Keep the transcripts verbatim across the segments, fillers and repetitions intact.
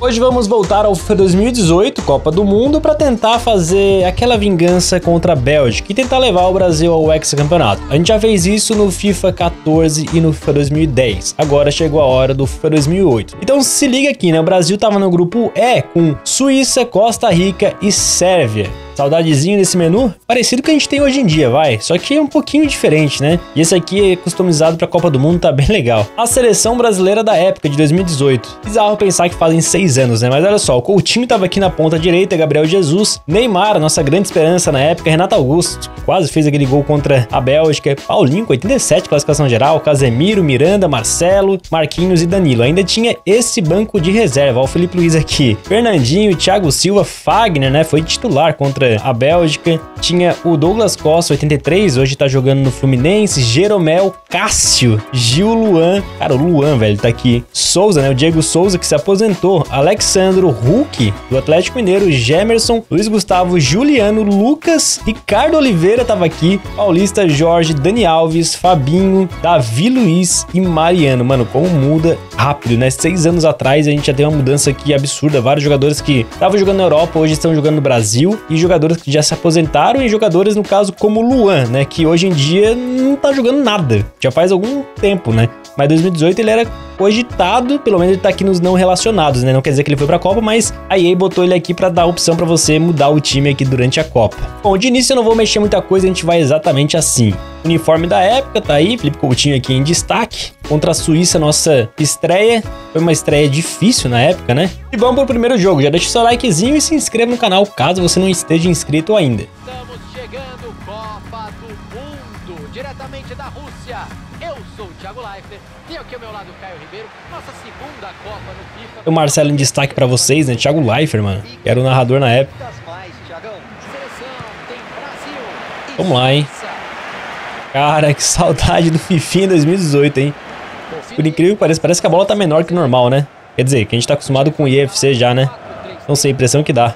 Hoje vamos voltar ao FIFA dois mil e dezoito, Copa do Mundo, para tentar fazer aquela vingança contra a Bélgica e tentar levar o Brasil ao hexacampeonato. A gente já fez isso no FIFA quatorze e no FIFA dois mil e dez, agora chegou a hora do FIFA dois mil e oito. Então se liga aqui, né? O Brasil tava no grupo E com Suíça, Costa Rica e Sérvia. Saudadezinho desse menu, parecido com o que a gente tem hoje em dia, vai, só que é um pouquinho diferente, né? E esse aqui é customizado pra Copa do Mundo, tá bem legal. A seleção brasileira da época de dois mil e dezoito. Bizarro pensar que fazem seis anos, né? Mas olha só, o Coutinho tava aqui na ponta direita, Gabriel Jesus, Neymar, nossa grande esperança na época, Renato Augusto, quase fez aquele gol contra a Bélgica, Paulinho, oitenta e sete, classificação geral, Casemiro, Miranda, Marcelo, Marquinhos e Danilo. Ainda tinha esse banco de reserva, ó, o Felipe Luiz aqui, Fernandinho, Thiago Silva, Fagner, né? Foi titular contra a Bélgica, tinha o Douglas Costa, oitenta e três, hoje tá jogando no Fluminense, Jeromel, Cássio, Gil, Luan, cara, o Luan, velho, tá aqui, Souza, né, o Diego Souza, que se aposentou, Alexandro, Hulk, do Atlético Mineiro, Gemerson, Luiz Gustavo, Juliano, Lucas, Ricardo Oliveira tava aqui, Paulista, Jorge, Dani Alves, Fabinho, Davi Luiz e Mariano. Mano, como muda rápido, né? Seis anos atrás a gente já teve uma mudança aqui absurda, vários jogadores que estavam jogando na Europa, hoje estão jogando no Brasil, e jogadores jogadores que já se aposentaram e jogadores, no caso, como Luan, né, que hoje em dia não tá jogando nada, já faz algum tempo, né, mas dois mil e dezoito ele era cogitado, pelo menos ele tá aqui nos não relacionados, né, não quer dizer que ele foi pra Copa, mas a E A botou ele aqui pra dar a opção pra você mudar o time aqui durante a Copa. Bom, de início eu não vou mexer muita coisa, a gente vai exatamente assim. Uniforme da época, tá aí, Felipe Coutinho aqui em destaque, contra a Suíça, nossa estreia, foi uma estreia difícil na época, né? E vamos pro primeiro jogo, já deixa o seu likezinho e se inscreva no canal caso você não esteja inscrito ainda. Estamos chegando, Copa do Mundo, diretamente da Rússia, eu sou o Thiago Leifert, e aqui ao meu lado o Caio Ribeiro, nossa segunda Copa no FIFA. O Marcelo em destaque pra vocês, né, Thiago Leifert, mano, que era o narrador na época. Vamos lá, hein? Cara, que saudade do Fifinha em dois mil e dezoito, hein? Por incrível que pareça, parece que a bola tá menor que o normal, né? Quer dizer, que a gente tá acostumado com o I F C já, né? Não sei, a impressão que dá.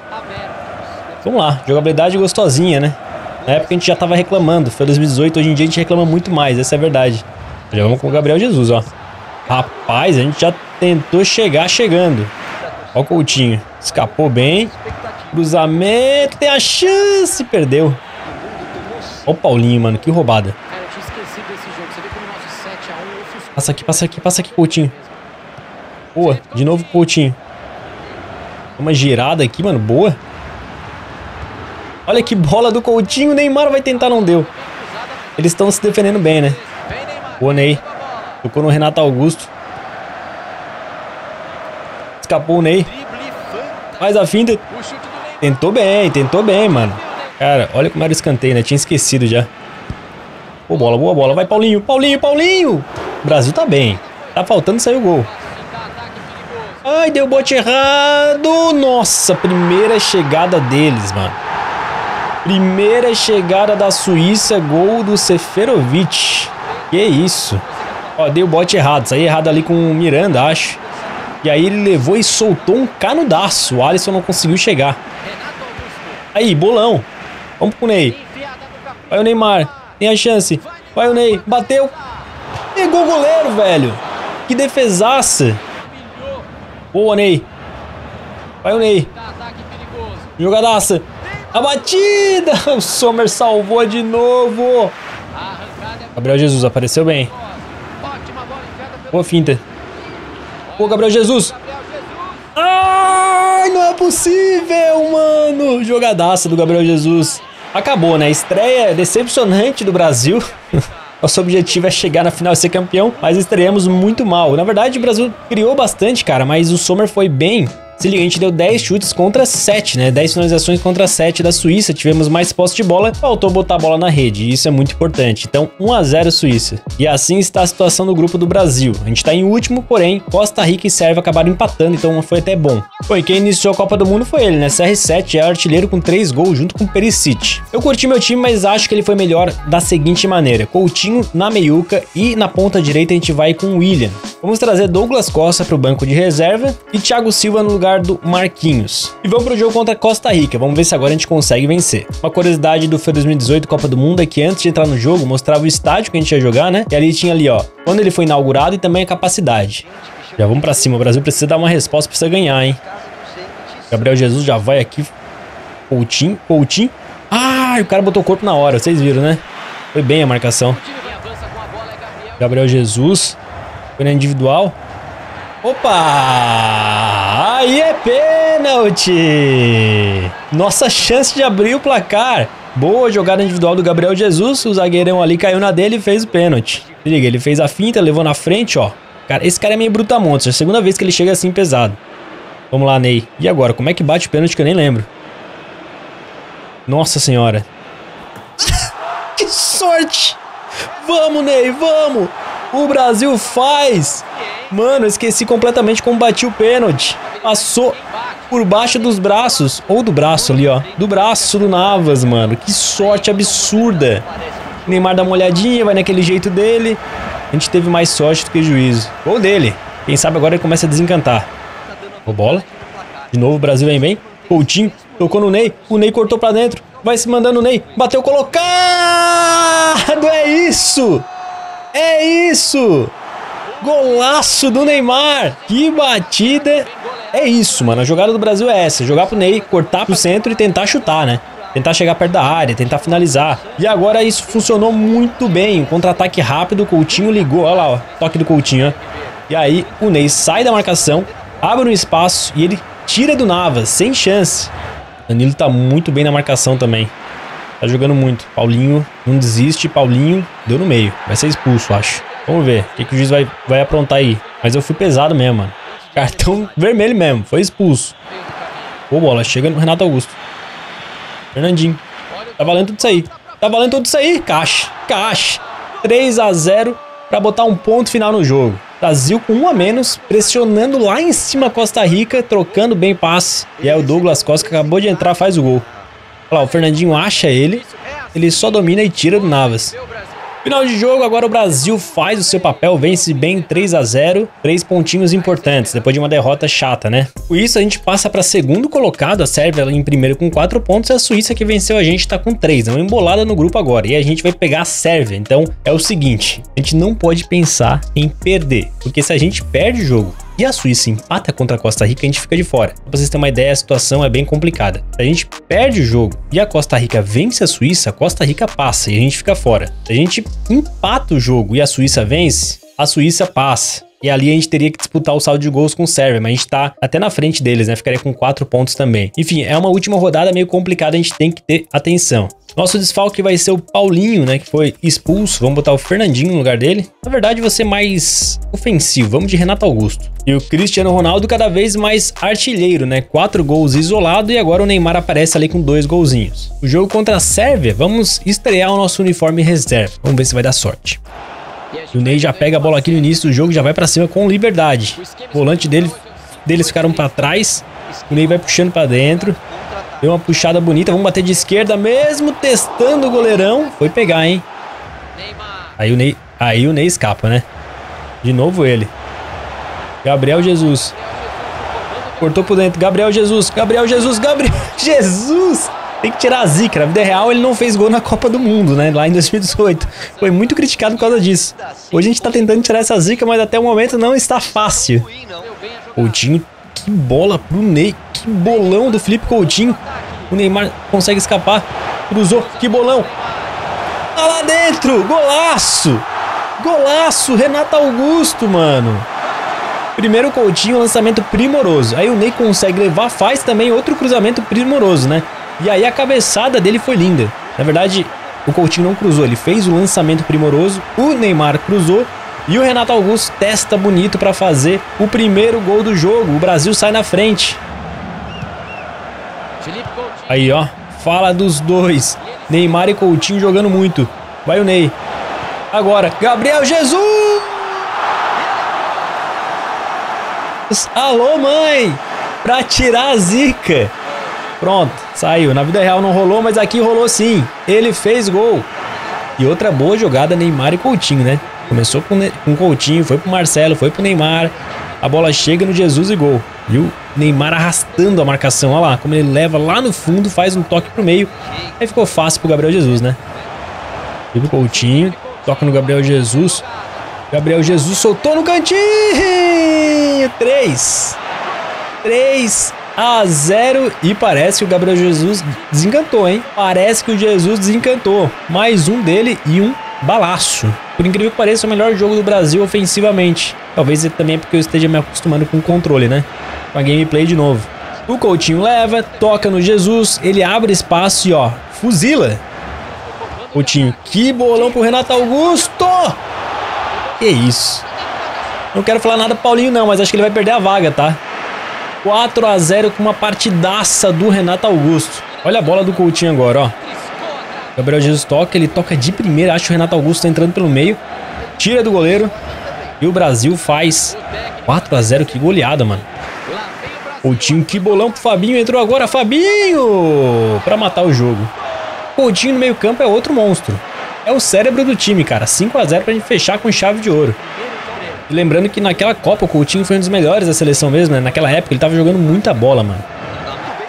Vamos lá, jogabilidade gostosinha, né? Na época a gente já tava reclamando, foi dois mil e dezoito, hoje em dia a gente reclama muito mais, essa é a verdade. Já vamos com o Gabriel Jesus, ó. Rapaz, a gente já tentou chegar chegando. Ó o Coutinho, escapou bem. Cruzamento, tem a chance, perdeu. Ó o Paulinho, mano, que roubada. Passa aqui, passa aqui, passa aqui, Coutinho. Boa, de novo Coutinho. Uma girada aqui, mano, boa. Olha que bola do Coutinho, o Neymar vai tentar, não deu. Eles estão se defendendo bem, né? O Ney, tocou no Renato Augusto. Escapou o Ney. Faz a finta. Tentou bem, tentou bem, mano. Cara, olha como era o escanteio, né? Tinha esquecido já. Boa bola, boa bola. Vai, Paulinho, Paulinho, Paulinho! O Brasil tá bem. Tá faltando sair o gol. Ai, deu bote errado! Nossa, primeira chegada deles, mano. Primeira chegada da Suíça, gol do Seferovic. Que isso? Ó, deu bote errado. Saiu errado ali com o Miranda, acho. E aí ele levou e soltou um canudaço. O Alisson não conseguiu chegar. Aí, bolão. Vamos pro Ney. Vai o Neymar. Tem a chance. Vai o Ney. Bateu. Pegou o goleiro, velho. Que defesaça. Boa, Ney. Vai o Ney. Jogadaça. A batida. O Sommer salvou de novo. Gabriel Jesus apareceu bem. Boa finta. Boa, Gabriel Jesus. Ai, não é possível, mano. Jogadaça do Gabriel Jesus. Acabou, né? Estreia decepcionante do Brasil. Nosso objetivo é chegar na final e ser campeão, mas estreamos muito mal. Na verdade, o Brasil criou bastante, cara, mas o Sommer foi bem. Se liga, a gente deu dez chutes contra sete, né? dez finalizações contra sete da Suíça. Tivemos mais posse de bola, faltou botar a bola na rede. E isso é muito importante. Então, um a zero Suíça. E assim está a situação do grupo do Brasil. A gente tá em último, porém, Costa Rica e Sérvia acabaram empatando, então foi até bom. Foi, quem iniciou a Copa do Mundo foi ele, né? C R sete é artilheiro com três gols, junto com Perisic. Eu curti meu time, mas acho que ele foi melhor da seguinte maneira. Coutinho na meiuca e na ponta direita a gente vai com o William. Vamos trazer Douglas Costa para o banco de reserva e Thiago Silva no lugar do Marquinhos. E vamos pro jogo contra a Costa Rica, vamos ver se agora a gente consegue vencer. Uma curiosidade do FIFA dois mil e dezoito Copa do Mundo é que antes de entrar no jogo mostrava o estádio que a gente ia jogar, né? E ali tinha ali, ó, quando ele foi inaugurado e também a capacidade. Já vamos pra cima. O Brasil precisa dar uma resposta, precisa ganhar, hein? Gabriel Jesus já vai aqui. Coutinho, Coutinho. Ah, o cara botou o corpo na hora. Vocês viram, né? Foi bem a marcação. Gabriel Jesus. Foi na individual. Opa! Aí é pênalti! Nossa chance de abrir o placar. Boa jogada individual do Gabriel Jesus. O zagueirão ali caiu na dele e fez o pênalti. Se liga, ele fez a finta, levou na frente, ó. Cara, esse cara é meio brutamontes. É a segunda vez que ele chega assim pesado. Vamos lá, Ney. E agora? Como é que bate o pênalti que eu nem lembro? Nossa senhora. Que sorte! Vamos, Ney, vamos! O Brasil faz! Mano, eu esqueci completamente como bati o pênalti. Passou por baixo dos braços. Ou do braço ali, ó. Do braço do Navas, mano. Que sorte absurda. O Neymar dá uma olhadinha, vai naquele jeito dele. A gente teve mais sorte do que juízo. Gol dele. Quem sabe agora ele começa a desencantar. Ô, bola. De novo o Brasil vem bem. Coutinho. Tocou no Ney. O Ney cortou pra dentro. Vai se mandando o Ney. Bateu colocado. É isso. É isso. Golaço do Neymar. Que batida. É isso, mano. A jogada do Brasil é essa. Jogar pro Ney, cortar pro centro e tentar chutar, né? Tentar chegar perto da área, tentar finalizar. E agora isso funcionou muito bem. Um contra-ataque rápido. O Coutinho ligou. Olha lá, ó. Toque do Coutinho, ó. E aí o Ney sai da marcação, abre um espaço e ele tira do Navas. Sem chance. Danilo tá muito bem na marcação também. Tá jogando muito. Paulinho não desiste. Paulinho deu no meio. Vai ser expulso, acho. Vamos ver o que, que o juiz vai, vai aprontar aí. Mas eu fui pesado mesmo, mano. Cartão vermelho mesmo. Foi expulso. Ô, bola. Chega no Renato Augusto. Fernandinho. Tá valendo tudo isso aí. Tá valendo tudo isso aí. Caixa. Caixa. três a zero pra botar um ponto final no jogo. Brasil com um a menos. Pressionando lá em cima a Costa Rica. Trocando bem passe. E aí o Douglas Costa, que acabou de entrar, faz o gol. Olha lá. O Fernandinho acha ele. Ele só domina e tira do Navas. Final de jogo, agora o Brasil faz o seu papel, vence bem três a zero, três pontinhos importantes, depois de uma derrota chata, né? Com isso, a gente passa para segundo colocado, a Sérvia em primeiro com quatro pontos, e a Suíça que venceu a gente tá com três, é uma embolada no grupo agora, e a gente vai pegar a Sérvia. Então, é o seguinte, a gente não pode pensar em perder, porque se a gente perde o jogo e a Suíça empata contra a Costa Rica, a gente fica de fora. Pra vocês terem uma ideia, a situação é bem complicada. Se a gente perde o jogo e a Costa Rica vence a Suíça, a Costa Rica passa e a gente fica fora. Se a gente empata o jogo e a Suíça vence, a Suíça passa. E ali a gente teria que disputar o saldo de gols com o Sérvia, mas a gente tá até na frente deles, né? Ficaria com quatro pontos também. Enfim, é uma última rodada meio complicada, a gente tem que ter atenção. Nosso desfalque vai ser o Paulinho, né? Que foi expulso. Vamos botar o Fernandinho no lugar dele. Na verdade, vai ser mais ofensivo. Vamos de Renato Augusto. E o Cristiano Ronaldo cada vez mais artilheiro, né? Quatro gols isolado e agora o Neymar aparece ali com dois golzinhos. O jogo contra a Sérvia, vamos estrear o nosso uniforme reserva. Vamos ver se vai dar sorte. O Ney já pega a bola aqui no início do jogo, já vai pra cima com liberdade. O volante dele, deles ficaram pra trás. O Ney vai puxando pra dentro. Deu uma puxada bonita. Vamos bater de esquerda mesmo, testando o goleirão. Foi pegar, hein? Aí o Ney, aí o Ney escapa, né? De novo ele. Gabriel Jesus. Cortou por dentro. Gabriel Jesus. Gabriel Jesus. Gabriel Jesus. Tem que tirar a zica. Na vida real, ele não fez gol na Copa do Mundo, né? Lá em dois mil e dezoito. Foi muito criticado por causa disso. Hoje a gente tá tentando tirar essa zica, mas até o momento não está fácil. Coutinho. Que bola pro Ney. Que bolão do Felipe Coutinho. O Neymar consegue escapar. Cruzou. Que bolão. Tá lá dentro. Golaço. Golaço. Renato Augusto, mano. Primeiro o Coutinho, lançamento primoroso. Aí o Ney consegue levar. Faz também outro cruzamento primoroso, né? E aí a cabeçada dele foi linda. Na verdade, o Coutinho não cruzou. Ele fez o lançamento primoroso. O Neymar cruzou. E o Renato Augusto testa bonito para fazer o primeiro gol do jogo. O Brasil sai na frente. Aí, ó. Fala dos dois. Neymar e Coutinho jogando muito. Vai o Ney. Agora, Gabriel Jesus! Alô, mãe! Pra tirar a zica. Pronto, saiu. Na vida real não rolou, mas aqui rolou sim. Ele fez gol. E outra boa jogada, Neymar e Coutinho, né? Começou com o Coutinho, foi pro Marcelo, foi pro Neymar. A bola chega no Jesus e gol. E o Neymar arrastando a marcação. Olha lá, como ele leva lá no fundo, faz um toque pro meio. Aí ficou fácil pro Gabriel Jesus, né? E o Coutinho, toca no Gabriel Jesus. Gabriel Jesus soltou no cantinho. três a zero. E parece que o Gabriel Jesus desencantou, hein? Parece que o Jesus desencantou. Mais um dele e um balaço. Por incrível que pareça, é o melhor jogo do Brasil ofensivamente. Talvez também é porque eu esteja me acostumando com o controle, né? Com a gameplay de novo. O Coutinho leva, toca no Jesus, ele abre espaço e ó, fuzila. Coutinho, que bolão pro Renato Augusto! Que isso. Não quero falar nada pro Paulinho não, mas acho que ele vai perder a vaga, tá? quatro a zero com uma partidaça do Renato Augusto. Olha a bola do Coutinho agora, ó. Gabriel Jesus toca, ele toca de primeira, acho que o Renato Augusto tá entrando pelo meio. Tira do goleiro e o Brasil faz quatro a zero, que goleada, mano. Coutinho, que bolão pro Fabinho, entrou agora, Fabinho! Pra matar o jogo. Coutinho no meio campo é outro monstro. É o cérebro do time, cara. cinco a zero pra gente fechar com chave de ouro. E lembrando que naquela Copa o Coutinho foi um dos melhores da seleção mesmo, né? Naquela época ele tava jogando muita bola, mano.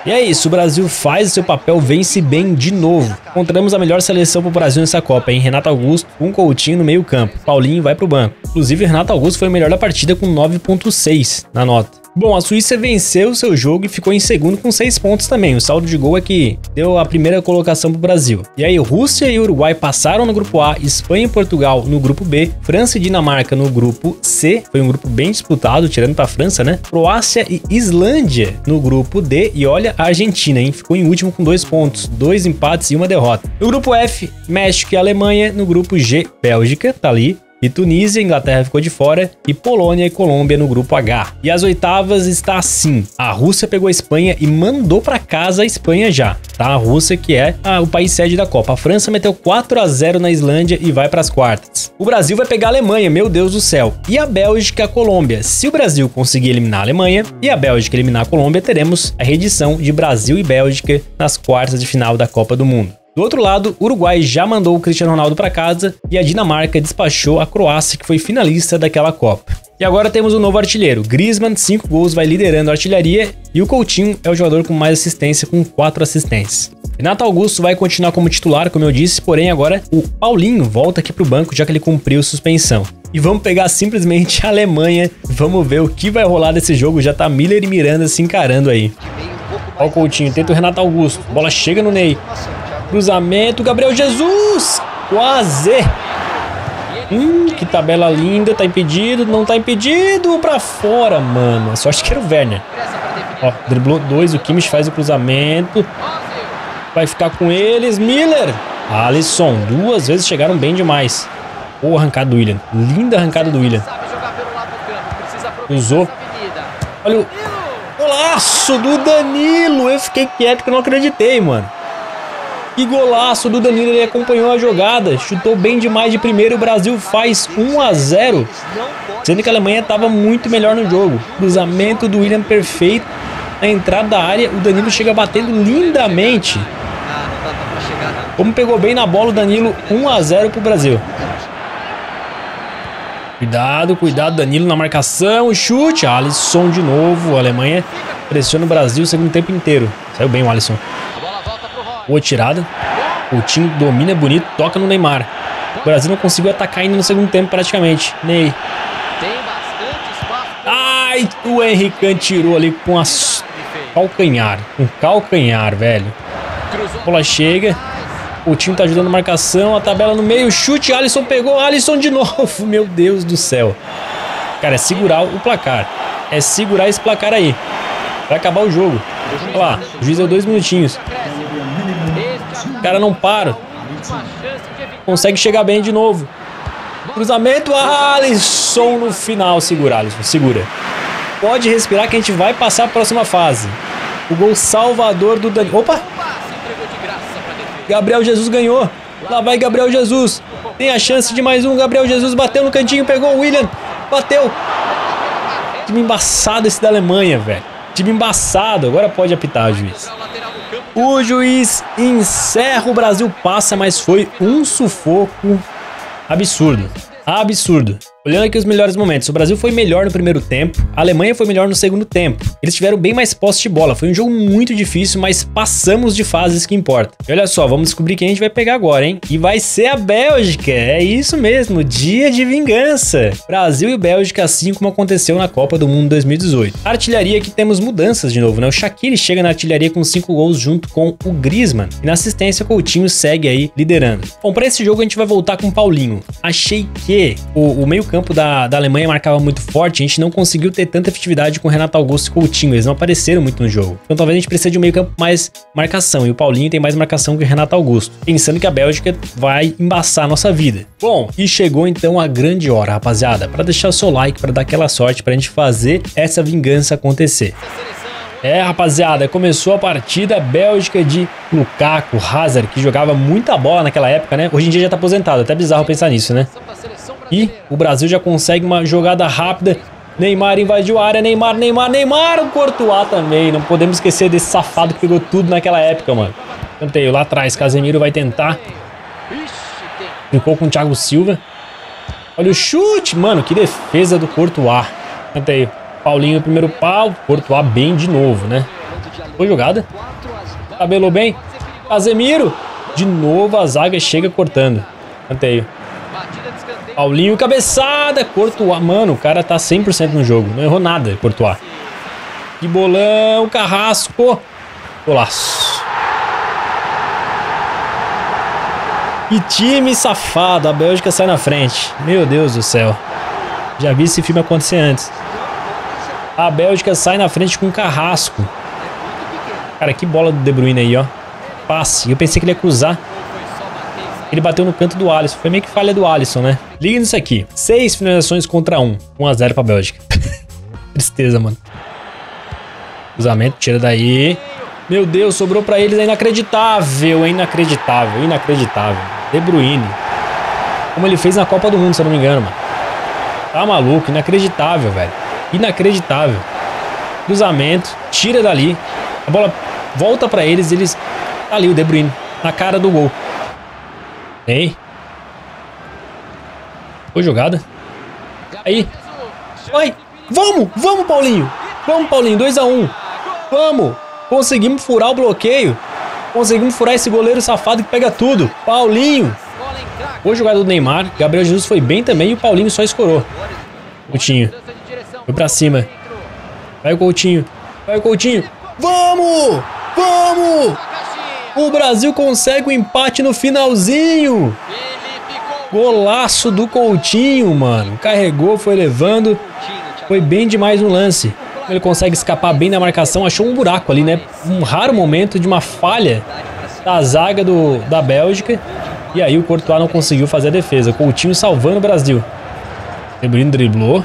E é isso, o Brasil faz o seu papel, vence bem de novo. Encontramos a melhor seleção pro Brasil nessa Copa, hein? Renato Augusto com Coutinho no meio campo. Paulinho vai pro banco. Inclusive, Renato Augusto foi o melhor da partida com nove ponto seis na nota. Bom, a Suíça venceu o seu jogo e ficou em segundo com seis pontos também. O saldo de gol é que deu a primeira colocação para o Brasil. E aí Rússia e Uruguai passaram no grupo A, Espanha e Portugal no grupo B, França e Dinamarca no grupo C, foi um grupo bem disputado, tirando para a França, né? Croácia e Islândia no grupo D e olha a Argentina, hein? Ficou em último com dois pontos, dois empates e uma derrota. No grupo F, México e Alemanha, no grupo G, Bélgica, tá ali. E Tunísia, Inglaterra ficou de fora, e Polônia e Colômbia no grupo H. E as oitavas está assim, a Rússia pegou a Espanha e mandou para casa a Espanha já, tá? A Rússia que é a, o país sede da Copa. A França meteu quatro a zero na Islândia e vai para as quartas. O Brasil vai pegar a Alemanha, meu Deus do céu, e a Bélgica a Colômbia. Se o Brasil conseguir eliminar a Alemanha e a Bélgica eliminar a Colômbia, teremos a reedição de Brasil e Bélgica nas quartas de final da Copa do Mundo. Do outro lado, o Uruguai já mandou o Cristiano Ronaldo para casa e a Dinamarca despachou a Croácia, que foi finalista daquela Copa. E agora temos um novo artilheiro, Griezmann, cinco gols, vai liderando a artilharia e o Coutinho é o jogador com mais assistência, com quatro assistências. Renato Augusto vai continuar como titular, como eu disse, porém agora o Paulinho volta aqui para o banco, já que ele cumpriu suspensão. E vamos pegar simplesmente a Alemanha, vamos ver o que vai rolar desse jogo, já tá Müller e Miranda se encarando aí. Olha o Coutinho, tenta o Renato Augusto, bola chega no Ney. Cruzamento, Gabriel Jesus, quase, hum, que tabela linda, tá impedido, não tá impedido, pra fora, mano, só acho que era o Werner, ó, driblou dois, o Kimmich faz o cruzamento, vai ficar com eles, Müller, Alisson, duas vezes chegaram bem demais, boa arrancada do William, linda arrancada do William, cruzou, olha o golaço do Danilo, eu fiquei quieto que eu não acreditei, mano. Que golaço do Danilo, ele acompanhou a jogada, chutou bem demais de primeiro, o Brasil faz um a zero, sendo que a Alemanha estava muito melhor no jogo. Cruzamento do William perfeito, na entrada da área, o Danilo chega batendo lindamente. Como pegou bem na bola o Danilo, um a zero para o Brasil. Cuidado, cuidado, Danilo na marcação, chute, Alisson de novo, a Alemanha pressiona o Brasil o segundo tempo inteiro. Saiu bem o Alisson. Boa tirada, Coutinho domina bonito, toca no Neymar. O Brasil não conseguiu atacar ainda no segundo tempo praticamente. Ney. Ai, o Henrique tirou ali com a calcanhar, um calcanhar, velho. Bola chega, Coutinho tá ajudando a marcação, a tabela no meio, chute, Alisson pegou, Alisson de novo, meu Deus do céu. Cara, é segurar o placar, é segurar esse placar aí. Vai acabar o jogo. Olha lá, o juiz deu dois minutinhos. Cara, não para. Consegue chegar bem de novo. Cruzamento, Alisson no final. Segura, Alisson, segura. Pode respirar que a gente vai passar a próxima fase. O gol salvador do Danilo. Opa! Gabriel Jesus ganhou. Lá vai Gabriel Jesus. Tem a chance de mais um. Gabriel Jesus bateu no cantinho, pegou o William. Bateu. Time embaçado esse da Alemanha, velho. Time embaçado. Agora pode apitar, juiz. O juiz encerra, o Brasil passa, mas foi um sufoco absurdo, absurdo. Olhando aqui os melhores momentos, o Brasil foi melhor no primeiro tempo, a Alemanha foi melhor no segundo tempo. Eles tiveram bem mais posse de bola, foi um jogo muito difícil, mas passamos de fases que importa. E olha só, vamos descobrir quem a gente vai pegar agora, hein? E vai ser a Bélgica, é isso mesmo, dia de vingança. Brasil e Bélgica, assim como aconteceu na Copa do Mundo dois mil e dezoito. A artilharia, aqui temos mudanças de novo, né? O Shaqiri chega na artilharia com cinco gols junto com o Griezmann. E na assistência, o Coutinho segue aí liderando. Bom, para esse jogo a gente vai voltar com o Paulinho. Achei que o, o meio campo da, da Alemanha marcava muito forte, a gente não conseguiu ter tanta efetividade com o Renato Augusto e Coutinho, eles não apareceram muito no jogo. Então talvez a gente precise de um meio campo mais marcação, e o Paulinho tem mais marcação que o Renato Augusto, pensando que a Bélgica vai embaçar a nossa vida. Bom, e chegou então a grande hora, rapaziada, para deixar o seu like, para dar aquela sorte, para a gente fazer essa vingança acontecer. É, rapaziada, começou a partida, Bélgica de Lukaku, Hazard, que jogava muita bola naquela época, né? Hoje em dia já tá aposentado, até bizarro pensar nisso, né? E o Brasil já consegue uma jogada rápida. Neymar invadiu a área, Neymar, Neymar, Neymar, o Courtois também. Não podemos esquecer desse safado que pegou tudo naquela época, mano. Canteio lá atrás, Casemiro vai tentar. Ficou com o Thiago Silva. Olha o chute, mano, que defesa do Courtois. Canteio. Paulinho no primeiro pau, Courtois bem de novo, né? Boa jogada. Tabelou bem. Casemiro. De novo a zaga chega cortando. Canteio. Paulinho, cabeçada. Courtois, mano, o cara tá cem por cento no jogo. Não errou nada, Courtois. Que bolão, carrasco. Golaço. Que time safado. A Bélgica sai na frente. Meu Deus do céu. Já vi esse filme acontecer antes. A Bélgica sai na frente com um carrasco. Cara, que bola do De Bruyne aí, ó. Passe. Eu pensei que ele ia cruzar. Ele bateu no canto do Alisson. Foi meio que falha do Alisson, né? Liga nisso aqui. Seis finalizações contra um. um a zero pra Bélgica. Tristeza, mano. Cruzamento, tira daí. Meu Deus, sobrou pra eles. É inacreditável, é inacreditável, inacreditável. De Bruyne. Como ele fez na Copa do Mundo, se eu não me engano, mano. Tá maluco, inacreditável, velho. Inacreditável. Cruzamento, tira dali. A bola volta pra eles, eles... Ali o De Bruyne, na cara do gol. Ei. Boa jogada. Aí. Vai. Vamos, vamos, Paulinho. Vamos, Paulinho, dois a um. Vamos. Conseguimos furar o bloqueio. Conseguimos furar esse goleiro safado que pega tudo. Paulinho. Boa jogada do Neymar. Gabriel Jesus foi bem também e o Paulinho só escorou. Coutinho. Foi pra cima. Vai o Coutinho. Vai o Coutinho. Vamos! Vamos! O Brasil consegue o empate no finalzinho. Golaço do Coutinho, mano. Carregou, foi levando. Foi bem demais no lance. Ele consegue escapar bem da marcação. Achou um buraco ali, né? Um raro momento de uma falha da zaga do, da Bélgica. E aí o Courtois não conseguiu fazer a defesa. Coutinho salvando o Brasil. De Bruyne driblou.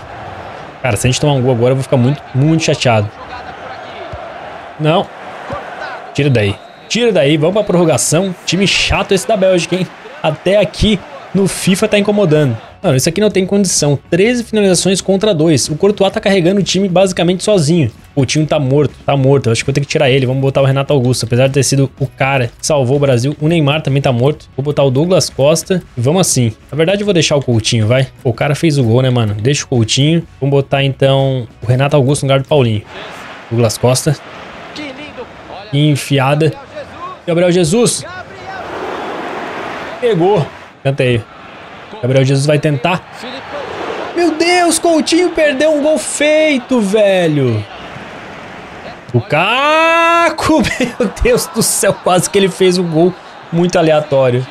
Cara, se a gente tomar um gol agora, eu vou ficar muito, muito chateado. Não. Tira daí. Tira daí. Vamos pra prorrogação. Time chato esse da Bélgica, hein? Até aqui no FIFA tá incomodando. Mano, isso aqui não tem condição. treze finalizações contra dois. O Courtois tá carregando o time basicamente sozinho. O time tá morto. Tá morto. Eu acho que vou ter que tirar ele. Vamos botar o Renato Augusto. Apesar de ter sido o cara que salvou o Brasil, o Neymar também tá morto. Vou botar o Douglas Costa. E vamos assim. Na verdade, eu vou deixar o Coutinho, vai. O cara fez o gol, né, mano? Deixa o Coutinho. Vamos botar, então, o Renato Augusto no lugar do Paulinho. Douglas Costa. E enfiada. Gabriel Jesus. Pegou. Canteio. Gabriel Jesus vai tentar. Meu Deus, Coutinho perdeu um gol feito, velho. O Caco, meu Deus do céu, quase que ele fez um gol muito aleatório.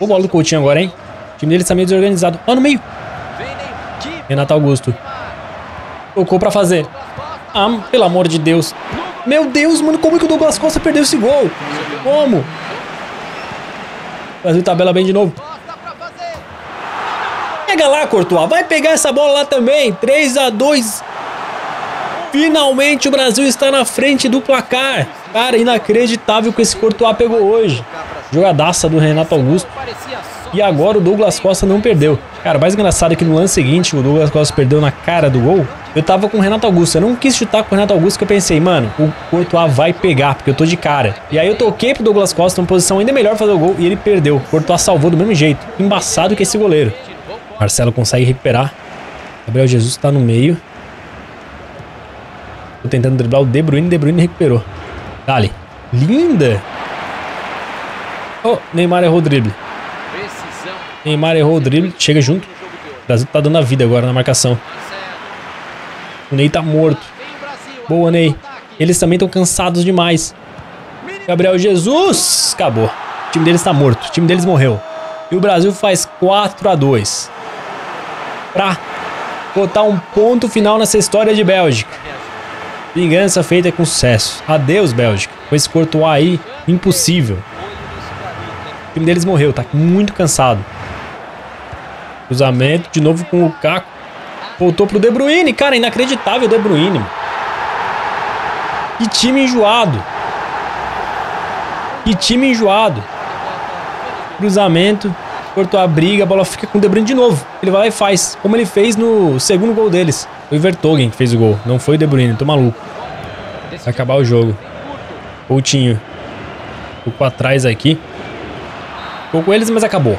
O bola do Coutinho agora, hein? O time dele está meio desorganizado. Ó, no meio. Renato Augusto. Tocou pra fazer. Ah, pelo amor de Deus. Meu Deus, mano, como é que o Douglas Costa perdeu esse gol? Como? O Brasil tabela bem de novo. Pega lá, Courtois. Vai pegar essa bola lá também. três a dois. Finalmente o Brasil está na frente do placar. Cara, inacreditável que esse Courtois pegou hoje. Jogadaça do Renato Augusto. E agora o Douglas Costa não perdeu. Cara, o mais engraçado é que no lance seguinte o Douglas Costa perdeu na cara do gol. Eu tava com o Renato Augusto. Eu não quis chutar com o Renato Augusto porque eu pensei, mano, o Courtois vai pegar porque eu tô de cara. E aí eu toquei pro Douglas Costa numa posição ainda melhor fazer o gol e ele perdeu. O Courtois salvou do mesmo jeito. Embaçado que esse goleiro. Marcelo consegue recuperar. Gabriel Jesus tá no meio. Tô tentando driblar o De Bruyne. De Bruyne recuperou. Dale. Linda. Oh, Neymar errou o drible. Neymar errou o drible. Chega junto. O Brasil tá dando a vida agora na marcação. O Ney tá morto. Boa, Ney. Eles também estão cansados demais. Gabriel Jesus. Acabou. O time deles tá morto. O time deles morreu. E o Brasil faz quatro a dois. Pra botar um ponto final nessa história de Bélgica. Vingança feita com sucesso. Adeus, Bélgica. Com esse Courtois aí, impossível. O time deles morreu, tá muito cansado. Cruzamento, de novo com o Caco. Voltou pro De Bruyne, cara, inacreditável o De Bruyne. Mano. Que time enjoado. Que time enjoado. Cruzamento, Courtois briga, a bola fica com o De Bruyne de novo. Ele vai lá e faz, como ele fez no segundo gol deles. Foi o Vertonghen que fez o gol, não foi o De Bruyne, tô maluco. Vai acabar o jogo. Coutinho. Ficou atrás aqui. Ficou com eles, mas acabou.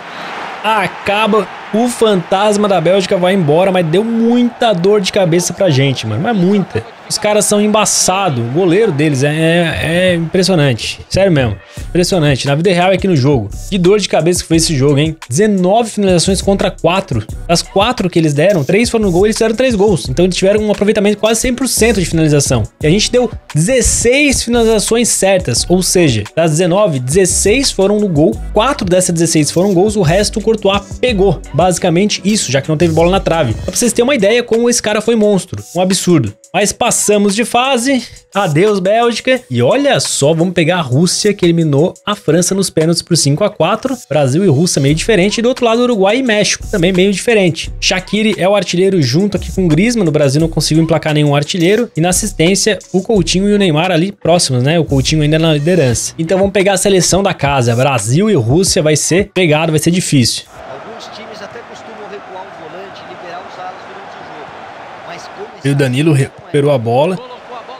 Acaba. O fantasma da Bélgica vai embora, mas deu muita dor de cabeça pra gente, mano. Mas muita. Os caras são embaçados. O goleiro deles é, é, é impressionante. Sério mesmo. Impressionante. Na vida real é aqui no jogo. Que dor de cabeça que foi esse jogo, hein? dezenove finalizações contra quatro. Das quatro que eles deram, três foram no gol e eles fizeram três gols. Então eles tiveram um aproveitamento de quase cem por cento de finalização. E a gente deu dezesseis finalizações certas. Ou seja, das dezenove, dezesseis foram no gol. quatro dessas dezesseis foram gols. O resto o Courtois pegou. Basicamente isso, já que não teve bola na trave. Só pra vocês terem uma ideia como esse cara foi monstro. Um absurdo. Mas passamos de fase. Adeus, Bélgica. E olha só, vamos pegar a Rússia, que eliminou a França nos pênaltis por cinco a quatro. Brasil e Rússia meio diferente. E do outro lado, Uruguai e México também meio diferente. Shaqiri é o artilheiro junto aqui com o Griezmann. No Brasil não conseguiu emplacar nenhum artilheiro. E na assistência, o Coutinho e o Neymar ali próximos, né? O Coutinho ainda na liderança. Então vamos pegar a seleção da casa. Brasil e Rússia vai ser pegado, vai ser difícil. E o Danilo recuperou a bola.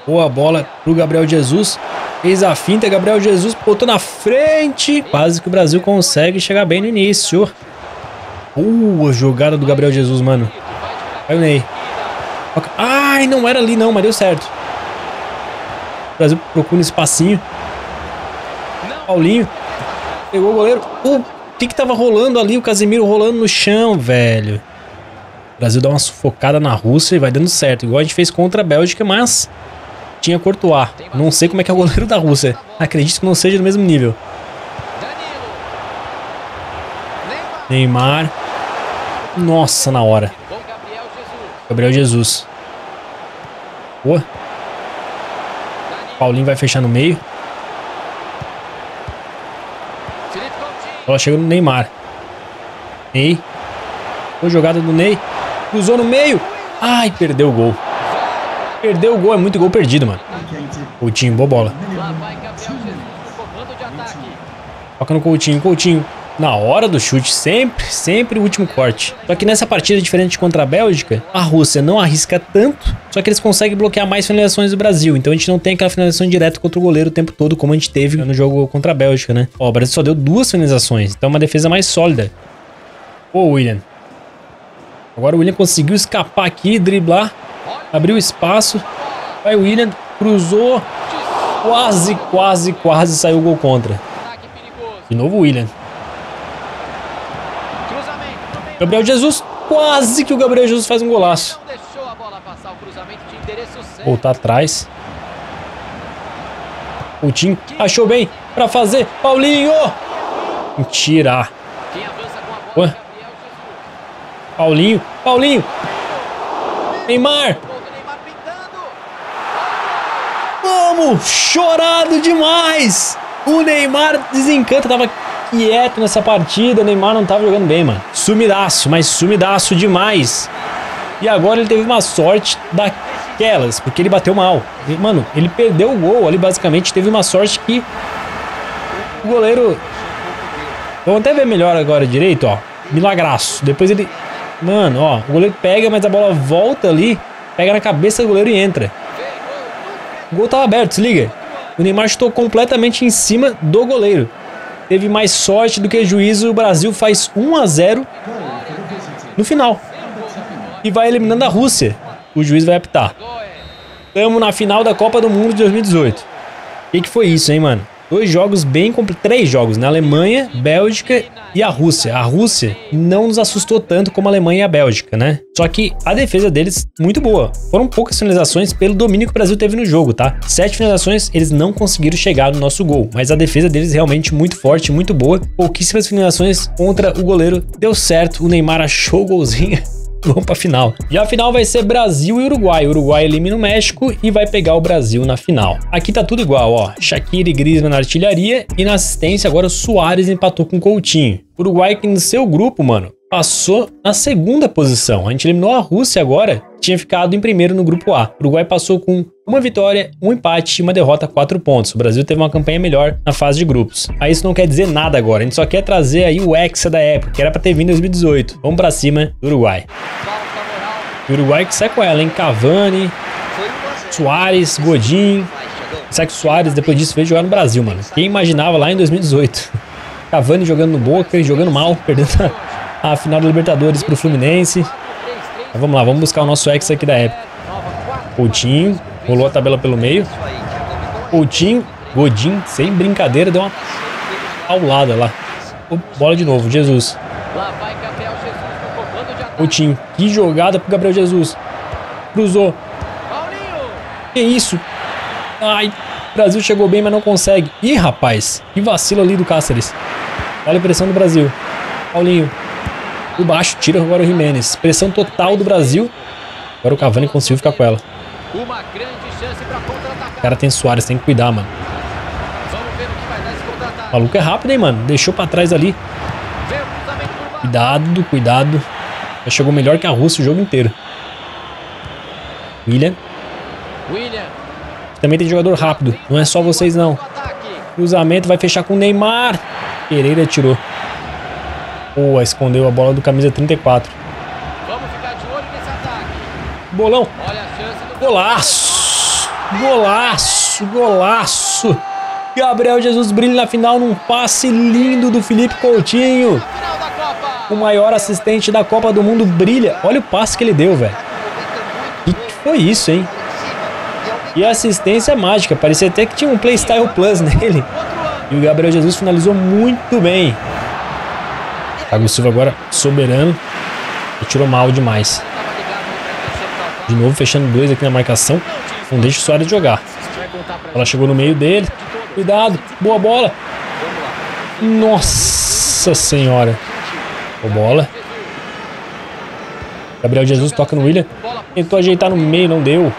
Boa bola pro Gabriel Jesus. Fez a finta, Gabriel Jesus botou na frente. Quase que o Brasil consegue chegar bem no início. Boa jogada do Gabriel Jesus, mano. Vai o Ney. Ai, não era ali não, mas deu certo. O Brasil procura um espacinho. Paulinho. Pegou o goleiro. O que que tava rolando ali? O Casemiro rolando no chão, velho. O Brasil dá uma sufocada na Rússia e vai dando certo. Igual a gente fez contra a Bélgica, mas tinha Courtois. Não sei como é que é o goleiro da Rússia. Acredito que não seja do mesmo nível. Neymar. Nossa, na hora. Gabriel Jesus. Boa. Paulinho vai fechar no meio. Ela chegou no Neymar. Ney. Boa jogada do Ney. Cruzou no meio. Ai, perdeu o gol. Perdeu o gol, é muito gol perdido, mano. Coutinho, boa bola. Toca no Coutinho, Coutinho. Na hora do chute, sempre, sempre o último corte. Só que nessa partida, diferente contra a Bélgica, a Rússia não arrisca tanto, só que eles conseguem bloquear mais finalizações do Brasil. Então a gente não tem aquela finalização direta contra o goleiro o tempo todo, como a gente teve no jogo contra a Bélgica, né? Ó, o Brasil só deu duas finalizações, então é uma defesa mais sólida. Ô, William. Agora o William conseguiu escapar aqui, driblar, abriu espaço. Vai o William, cruzou, quase, quase, quase saiu o gol contra. De novo o William. Gabriel Jesus, quase que o Gabriel Jesus faz um golaço. Voltar atrás. Coutinho achou bem pra fazer. Paulinho! Mentira. Ué? Paulinho, Paulinho, Neymar. Vamos, chorado demais. O Neymar desencanta, tava quieto nessa partida. O Neymar não tava jogando bem, mano. Sumidaço, mas sumidaço demais. E agora ele teve uma sorte daquelas, porque ele bateu mal. Mano, ele perdeu o gol ali, basicamente. Teve uma sorte que o goleiro... Vamos até ver melhor agora direito, ó. Milagraço. Depois ele... Mano, ó, o goleiro pega, mas a bola volta ali, pega na cabeça do goleiro e entra. O gol tava aberto, se liga. O Neymar chutou completamente em cima do goleiro. Teve mais sorte do que juízo e o Brasil faz um a zero no final. e vai eliminando a Rússia. O juiz vai apitar. Estamos na final da Copa do Mundo de dois mil e dezoito. O que, que foi isso, hein, mano? Dois jogos bem complicados. Três jogos, né? Alemanha, Bélgica e a Rússia. A Rússia não nos assustou tanto como a Alemanha e a Bélgica, né? Só que a defesa deles, muito boa. Foram poucas finalizações pelo domínio que o Brasil teve no jogo, tá? Sete finalizações, eles não conseguiram chegar no nosso gol. Mas a defesa deles realmente muito forte, muito boa. Pouquíssimas finalizações contra o goleiro. Deu certo, o Neymar achou o golzinho. Vamos pra final. E a final vai ser Brasil e Uruguai. O Uruguai elimina o México e vai pegar o Brasil na final. Aqui tá tudo igual, ó. Shaqiri e Griezmann na artilharia. E na assistência agora o Soares empatou com o Coutinho. O Uruguai que no seu grupo, mano, passou na segunda posição. A gente eliminou a Rússia agora. Tinha ficado em primeiro no grupo A. O Uruguai passou com uma vitória, um empate e uma derrota, quatro pontos. O Brasil teve uma campanha melhor na fase de grupos. Aí isso não quer dizer nada agora. A gente só quer trazer aí o Hexa da época, que era pra ter vindo em dois mil e dezoito. Vamos pra cima do Uruguai. O Uruguai que sai com ela, hein? Cavani, Soares, Godinho. Sai que o Soares depois disso veio jogar no Brasil, mano. Quem imaginava lá em dois mil e dezoito? Cavani jogando no Boca, jogando mal, perdendo a, a final da Libertadores pro Fluminense. Mas vamos lá, vamos buscar o nosso ex aqui da época. Coutinho, rolou a tabela pelo meio. Coutinho, Godinho, sem brincadeira, deu uma paulada lá. Oh, bola de novo, Jesus. Coutinho, que jogada pro Gabriel Jesus. Cruzou. Que isso? Ai, o Brasil chegou bem, mas não consegue. Ih, rapaz, que vacilo ali do Cáceres. Olha a pressão do Brasil. Paulinho. Por baixo, tira agora o Jiménez. Pressão total do Brasil. Agora o Cavani conseguiu ficar com ela. O cara tem Suárez, tem que cuidar, mano. O maluco é rápido, hein, mano. Deixou pra trás ali. Cuidado, cuidado. Já chegou melhor que a Rússia o jogo inteiro. William. Também tem jogador rápido. Não é só vocês, não. Cruzamento vai fechar com o Neymar. Pereira tirou. Boa, escondeu a bola do camisa trinta e quatro. Vamos ficar de olho nesse ataque. Bolão. Olha a chance do golaço. Golaço, golaço. Gabriel Jesus brilha na final num passe lindo do Felipe Coutinho. O maior assistente da Copa do Mundo brilha. Olha o passe que ele deu, velho. E que foi isso, hein? E a assistência é mágica. Parecia até que tinha um Playstyle Plus nele. E o Gabriel Jesus finalizou muito bem. Thiago Silva agora soberano. E tirou mal demais. De novo fechando dois aqui na marcação. Não deixa o Suárez jogar. Ela chegou no meio dele. Cuidado. Boa bola. Nossa senhora. Boa bola. Gabriel Jesus toca no William. Tentou ajeitar no meio, não deu.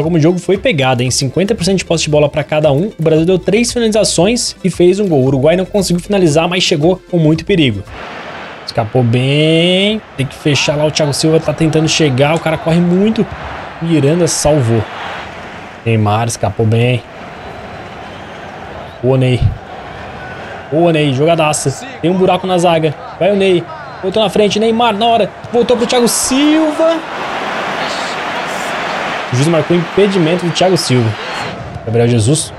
Como o jogo foi pegado, em cinquenta por cento de posse de bola para cada um, o Brasil deu três finalizações e fez um gol. O Uruguai não conseguiu finalizar, mas chegou com muito perigo. Escapou bem. Tem que fechar lá. O Thiago Silva tá tentando chegar. O cara corre muito. Miranda salvou. Neymar escapou bem. O Ney. O Ney. Jogadaça. Tem um buraco na zaga. Vai o Ney. Voltou na frente. Neymar na hora. Voltou pro Thiago Silva. O juiz marcou impedimento do Thiago Silva. Gabriel Jesus.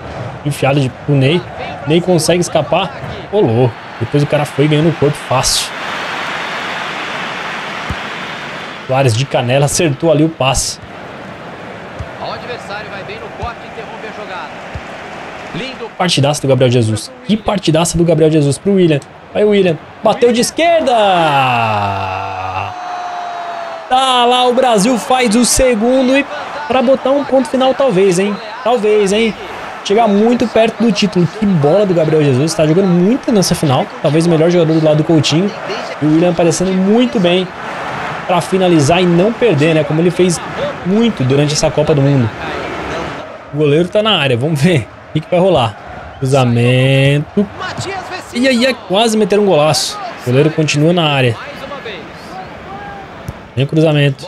Enfiado de, pro Ney. Ney consegue escapar. Rolou. Depois o cara foi ganhando o corpo fácil. Soares de canela acertou ali o passe. O adversário vai bem no corte e interrompe a jogada. Lindo. Partidaça do Gabriel Jesus. Que partidaça do Gabriel Jesus pro William. Vai o William. Bateu de esquerda. Tá lá, o Brasil faz o segundo e pra botar um ponto final talvez, hein? Talvez, hein? Chegar muito perto do título. Que bola do Gabriel Jesus. Tá jogando muito nessa final. Talvez o melhor jogador do lado do Coutinho. E o William aparecendo muito bem pra finalizar e não perder, né? Como ele fez muito durante essa Copa do Mundo. O goleiro tá na área. Vamos ver o que, que vai rolar. Cruzamento. E aí é quase meter um golaço. O goleiro continua na área. Vem o cruzamento.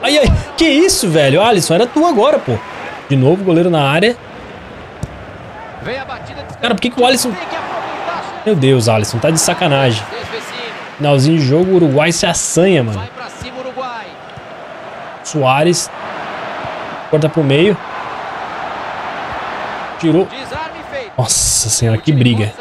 Ai, ai. Que isso, velho? Alisson, era tu agora, pô. De novo, goleiro na área. Cara, por que, que o Alisson... Meu Deus, Alisson, tá de sacanagem. Finalzinho de jogo, o Uruguai se assanha, mano. Soares. Corta pro meio. Tirou. Nossa senhora, que briga.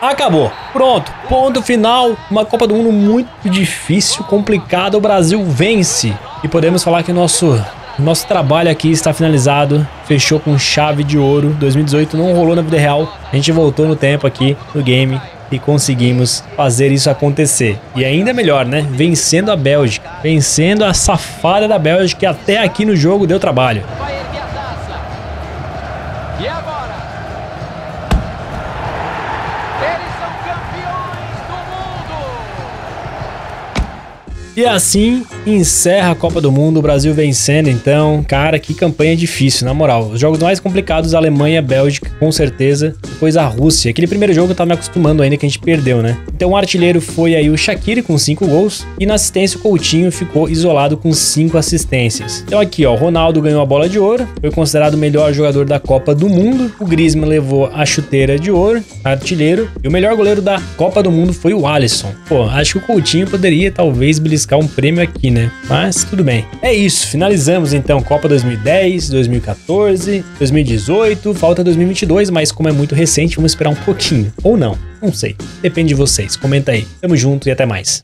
Acabou. Pronto. Ponto final. Uma Copa do Mundo muito difícil, complicada. O Brasil vence. E podemos falar que o nosso... Nosso trabalho aqui está finalizado, fechou com chave de ouro, dois mil e dezoito não rolou na vida real, a gente voltou no tempo aqui, no game, e conseguimos fazer isso acontecer. E ainda melhor, né? Vencendo a Bélgica, vencendo a safada da Bélgica, que até aqui no jogo deu trabalho. Vai erguer a taça. E agora? Eles são campeões do mundo! E assim... encerra a Copa do Mundo, o Brasil vencendo. Então, cara, que campanha difícil, na moral. Os jogos mais complicados, a Alemanha, a Bélgica, com certeza. Depois a Rússia. Aquele primeiro jogo eu tava me acostumando ainda, que a gente perdeu, né? Então o artilheiro foi aí o Shaqiri com cinco gols. E na assistência o Coutinho ficou isolado com cinco assistências. Então aqui, ó, o Ronaldo ganhou a bola de ouro. Foi considerado o melhor jogador da Copa do Mundo. O Griezmann levou a chuteira de ouro, artilheiro. E o melhor goleiro da Copa do Mundo foi o Alisson. Pô, acho que o Coutinho poderia talvez beliscar um prêmio aqui, né? Né? Mas tudo bem. É isso, finalizamos então Copa dois mil e dez, dois mil e quatorze, dois mil e dezoito, falta dois mil e vinte e dois, mas como é muito recente, vamos esperar um pouquinho. Ou não, não sei. Depende de vocês. Comenta aí. Tamo junto e até mais.